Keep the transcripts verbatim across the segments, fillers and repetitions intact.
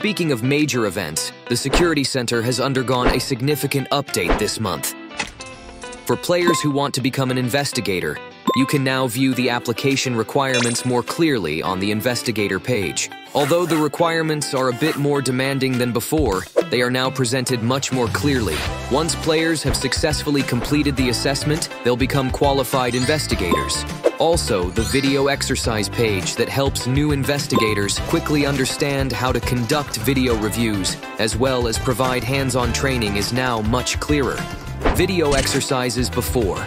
Speaking of major events, the Security Center has undergone a significant update this month. For players who want to become an investigator, you can now view the application requirements more clearly on the investigator page. Although the requirements are a bit more demanding than before, they are now presented much more clearly. Once players have successfully completed the assessment, they'll become qualified investigators. Also, the video exercise page that helps new investigators quickly understand how to conduct video reviews, as well as provide hands-on training, is now much clearer. Video exercises before.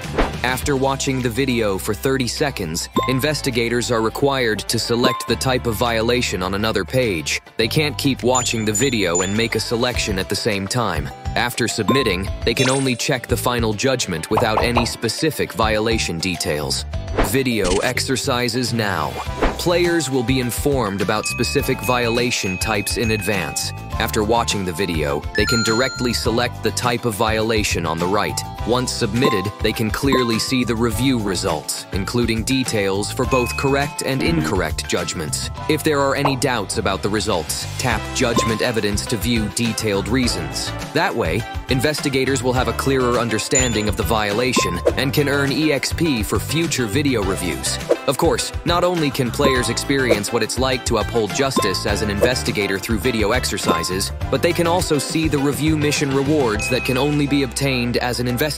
After watching the video for thirty seconds, investigators are required to select the type of violation on another page. They can't keep watching the video and make a selection at the same time. After submitting, they can only check the final judgment without any specific violation details. Video exercises now. Players will be informed about specific violation types in advance. After watching the video, they can directly select the type of violation on the right. Once submitted, they can clearly see the review results, including details for both correct and incorrect judgments. If there are any doubts about the results, tap Judgment Evidence to view detailed reasons. That way, investigators will have a clearer understanding of the violation and can earn E X P for future video reviews. Of course, not only can players experience what it's like to uphold justice as an investigator through video exercises, but they can also see the review mission rewards that can only be obtained as an investigator.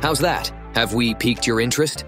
How's that? Have we piqued your interest?